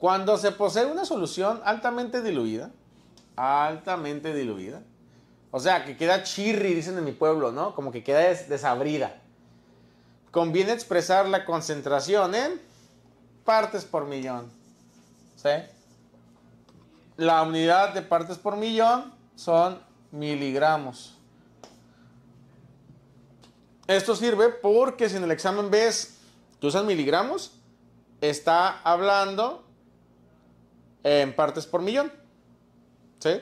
Cuando se posee una solución altamente diluida, o sea, que queda chirri, dicen en mi pueblo, ¿no? Como que queda desabrida. Conviene expresar la concentración en partes por millón. ¿Sí? La unidad de partes por millón son miligramos. Esto sirve porque si en el examen ves que usan miligramos, está hablando en partes por millón. ¿Sí?